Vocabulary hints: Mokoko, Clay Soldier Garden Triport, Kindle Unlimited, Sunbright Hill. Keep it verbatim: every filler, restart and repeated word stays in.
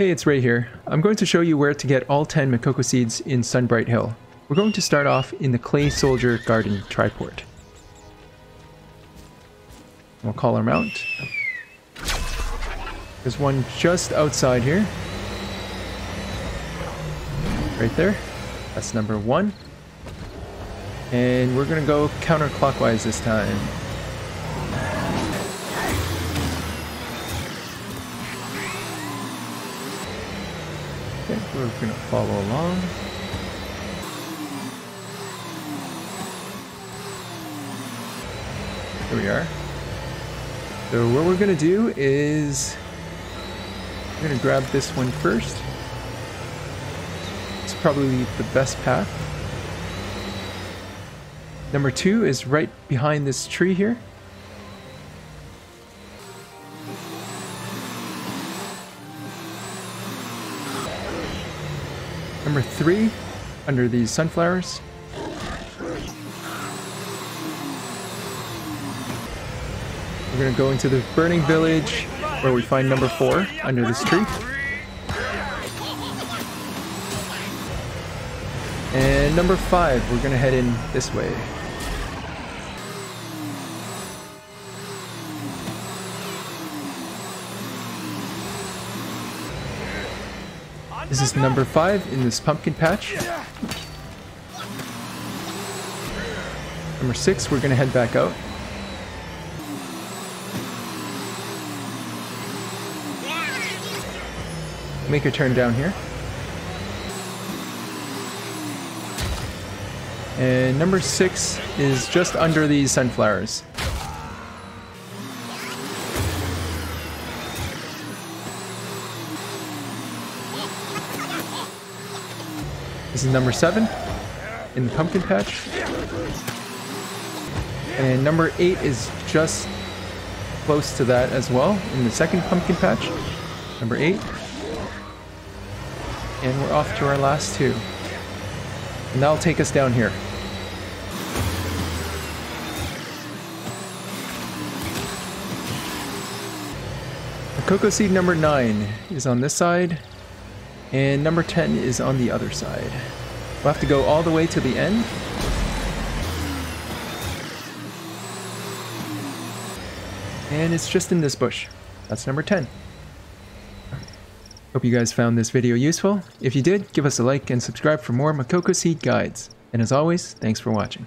Hey, it's Ray here. I'm going to show you where to get all ten Mokoko seeds in Sunbright Hill. We're going to start off in the Clay Soldier Garden Triport. We'll call our mount. There's one just outside here. Right there. That's number one. And we're going to go counterclockwise this time. Okay, we're going to follow along. Here we are. So what we're going to do is we're going to grab this one first. It's probably the best path. Number two is right behind this tree here. Number three, under these sunflowers. We're going to go into the burning village where we find number four under this tree. And number five, we're going to head in this way. This is number five in this pumpkin patch. Number six, we're going to head back out. Make a turn down here. And number six is just under these sunflowers. This is number seven in the pumpkin patch. And number eight is just close to that as well in the second pumpkin patch. Number eight. And we're off to our last two. And that'll take us down here. Mokoko seed number nine is on this side. And number ten is on the other side. We'll have to go all the way to the end. And it's just in this bush. That's number ten. Hope you guys found this video useful. If you did, give us a like and subscribe for more Mokoko seed guides. And as always, thanks for watching.